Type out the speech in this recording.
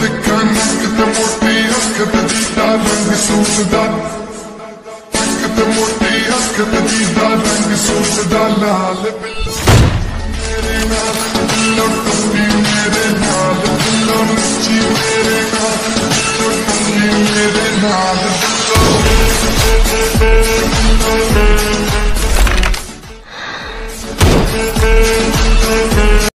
the guns, get the mortias, get the dita, and the suicidal. Get the mortias, get the dita, and the suicidal.